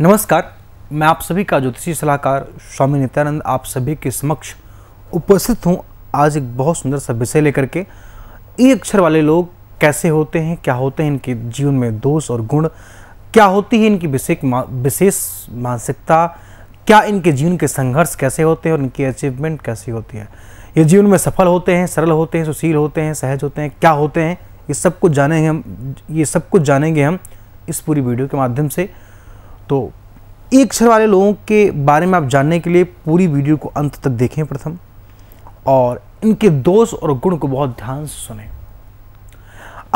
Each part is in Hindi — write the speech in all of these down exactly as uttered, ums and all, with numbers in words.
नमस्कार, मैं आप सभी का ज्योतिषी सलाहकार स्वामी नित्यानंद आप सभी के समक्ष उपस्थित हूँ। आज एक बहुत सुंदर सा विषय लेकर के, ई अक्षर वाले लोग कैसे होते हैं, क्या होते हैं, इनके जीवन में दोष और गुण क्या होती है, इनकी विशेष विशेष मानसिकता क्या, इनके जीवन के संघर्ष कैसे होते हैं और इनकी अचीवमेंट कैसी होती है, ये जीवन में सफल होते हैं, सरल होते हैं, सुशील होते हैं, सहज होते हैं, क्या होते हैं, ये सब कुछ जानेंगे हम ये सब कुछ जानेंगे हम इस पूरी वीडियो के माध्यम से। तो ई अक्षर वाले लोगों के बारे में आप जानने के लिए पूरी वीडियो को अंत तक देखें प्रथम, और इनके दोष और गुण को बहुत ध्यान से सुनें।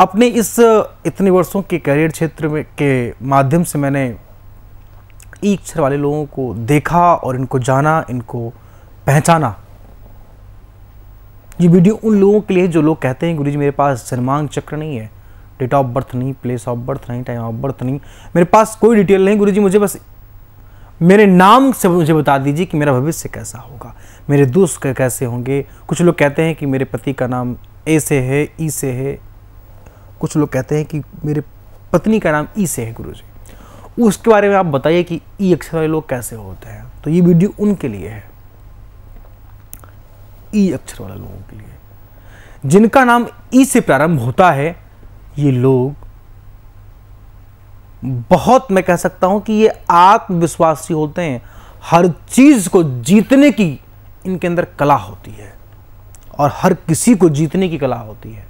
अपने इस इतने वर्षों के करियर क्षेत्र में के माध्यम से मैंने ई अक्षर वाले लोगों को देखा और इनको जाना, इनको पहचाना। ये वीडियो उन लोगों के लिए जो लोग कहते हैं गुरुजी मेरे पास जन्मांक चक्र नहीं है, डेट ऑफ बर्थ नहीं, प्लेस ऑफ बर्थ नहीं, टाइम ऑफ बर्थ नहीं, मेरे पास कोई डिटेल नहीं गुरुजी, मुझे बस मेरे नाम से मुझे बता दीजिए कि मेरा भविष्य कैसा होगा, मेरे दोस्त कैसे होंगे। कुछ लोग कहते हैं कि मेरे पति का नाम ए से है, ई से है, कुछ लोग कहते हैं कि मेरे पत्नी का नाम ई से है। गुरुजी उसके बारे में आप बताइए कि ई अक्षर वाले लोग कैसे होते हैं। तो ये वीडियो उनके लिए है, ई अक्षर वाले लोगों के लिए जिनका नाम ई से प्रारंभ होता है। ये लोग बहुत, मैं कह सकता हूं कि ये आत्मविश्वासी होते हैं, हर चीज को जीतने की इनके अंदर कला होती है और हर किसी को जीतने की कला होती है,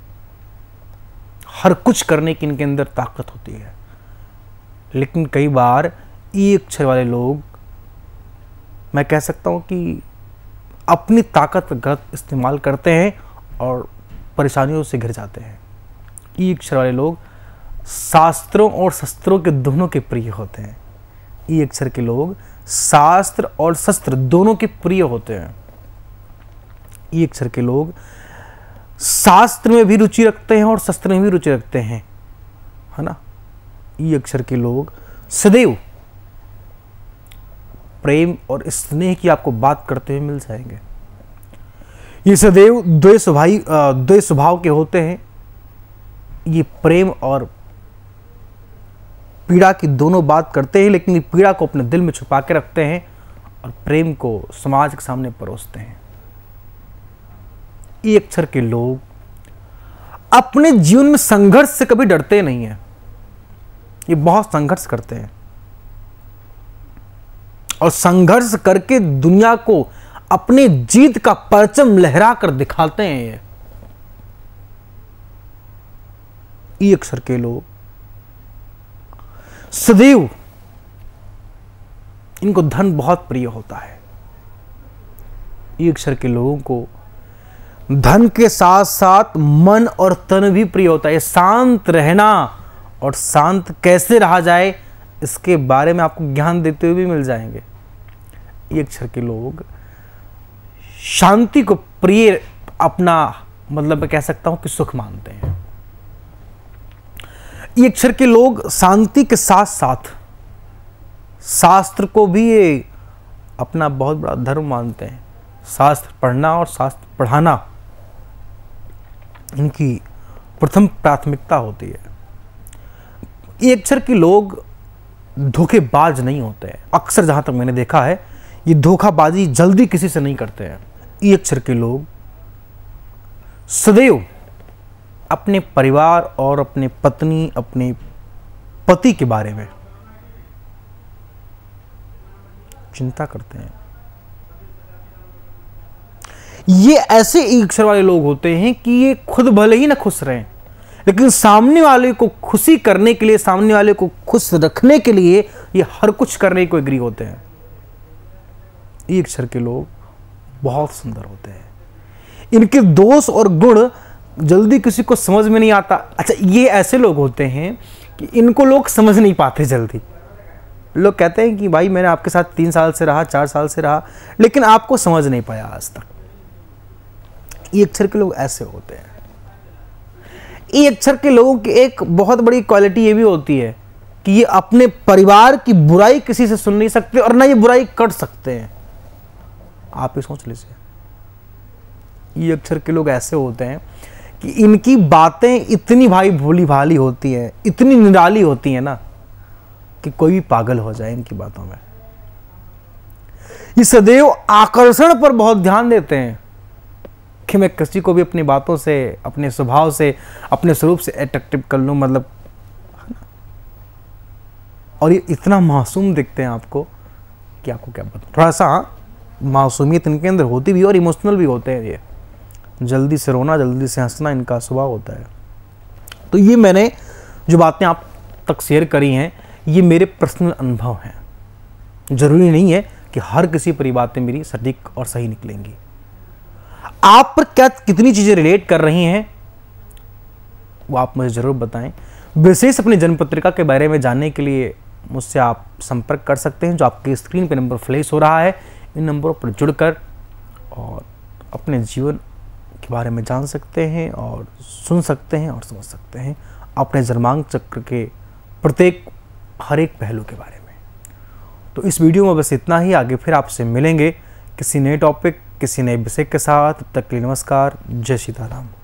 हर कुछ करने की इनके अंदर ताकत होती है। लेकिन कई बार ई अक्षर वाले लोग, मैं कह सकता हूं कि अपनी ताकत का गलत इस्तेमाल करते हैं और परेशानियों से घिर जाते हैं। ई अक्षर वाले लोग शास्त्रों और शस्त्रों के दोनों के प्रिय होते हैं। ई अक्षर के लोग शास्त्र और शस्त्र दोनों के प्रिय होते हैं। ई अक्षर के लोग शास्त्र में भी रुचि रखते हैं और शस्त्र में भी रुचि रखते हैं, है ना। ई अक्षर के लोग सदैव प्रेम और स्नेह की आपको बात करते हुए मिल जाएंगे। ये सदैव द्वै स्वभाई द्वै स्वभाव के होते हैं। ये प्रेम और पीड़ा की दोनों बात करते हैं, लेकिन ये पीड़ा को अपने दिल में छुपा के रखते हैं और प्रेम को समाज के सामने परोसते हैं। ई अक्षर के लोग अपने जीवन में संघर्ष से कभी डरते नहीं हैं। ये बहुत संघर्ष करते हैं और संघर्ष करके दुनिया को अपनी जीत का परचम लहरा कर दिखाते हैं। ये ई अक्षर के लोग सदैव, इनको धन बहुत प्रिय होता है। ई अक्षर के लोगों को धन के साथ साथ मन और तन भी प्रिय होता है। शांत रहना और शांत कैसे रहा जाए इसके बारे में आपको ज्ञान देते हुए भी मिल जाएंगे। ई अक्षर के लोग शांति को प्रिय, अपना मतलब मैं कह सकता हूं कि सुख मानते हैं। ई अक्षर के लोग शांति के साथ साथ शास्त्र को भी ये अपना बहुत बड़ा धर्म मानते हैं। शास्त्र पढ़ना और शास्त्र पढ़ाना इनकी प्रथम प्राथमिकता होती है। ई अक्षर के लोग धोखेबाज नहीं होते हैं। अक्सर जहाँ तक मैंने देखा है, ये धोखाबाजी जल्दी किसी से नहीं करते हैं। ई अक्षर के लोग सदैव अपने परिवार और अपने पत्नी, अपने पति के बारे में चिंता करते हैं। ये ऐसे ई अक्षर वाले लोग होते हैं कि ये खुद भले ही ना खुश रहें, लेकिन सामने वाले को खुशी करने के लिए, सामने वाले को खुश रखने के लिए ये हर कुछ करने को एग्री होते हैं। ई अक्षर के लोग बहुत सुंदर होते हैं। इनके दोष और गुण जल्दी किसी को समझ में नहीं आता। अच्छा, ये ऐसे लोग होते हैं कि इनको लोग समझ नहीं पाते जल्दी। लोग कहते हैं कि भाई मैंने आपके साथ तीन साल से रहा, चार साल से रहा, लेकिन आपको समझ नहीं पाया आज तक। ई अक्षर के लोग ऐसे होते हैं। ई अक्षर के लोगों की एक बहुत बड़ी क्वालिटी ये भी होती है कि ये अपने परिवार की बुराई किसी से सुन नहीं सकते और ना ये बुराई कर सकते हैं। आप ही सोच लीजिए। ई अक्षर के लोग ऐसे होते हैं कि इनकी बातें इतनी भाई भोली भाली होती हैं, इतनी निराली होती हैं ना, कि कोई भी पागल हो जाए इनकी बातों में। ये सदैव आकर्षण पर बहुत ध्यान देते हैं कि मैं किसी को भी अपनी बातों से, अपने स्वभाव से, अपने स्वरूप से अट्रैक्टिव कर लूं, मतलब। और ये इतना मासूम दिखते हैं आपको कि आपको क्या बताऊं, थोड़ा सा मासूमियत इनके अंदर होती भी और इमोशनल भी होते हैं। ये जल्दी से रोना, जल्दी से हंसना इनका स्वभाव होता है। तो ये मैंने जो बातें आप तक शेयर करी हैं, ये मेरे पर्सनल अनुभव हैं। जरूरी नहीं है कि हर किसी पर ये बातें मेरी सटीक और सही निकलेंगी। आप पर क्या कितनी चीज़ें रिलेट कर रही हैं वो आप मुझे ज़रूर बताएं। विशेष अपने जन्म पत्रिका के बारे में जानने के लिए मुझसे आप संपर्क कर सकते हैं, जो आपके स्क्रीन पर नंबर फ्लैश हो रहा है। इन नंबरों पर जुड़कर और अपने जीवन के बारे में जान सकते हैं और सुन सकते हैं और समझ सकते हैं अपने जन्मांक चक्र के प्रत्येक हर एक पहलू के बारे में। तो इस वीडियो में बस इतना ही। आगे फिर आपसे मिलेंगे किसी नए टॉपिक, किसी नए विषय के साथ। तब तक के लिए नमस्कार। जय सीताराम।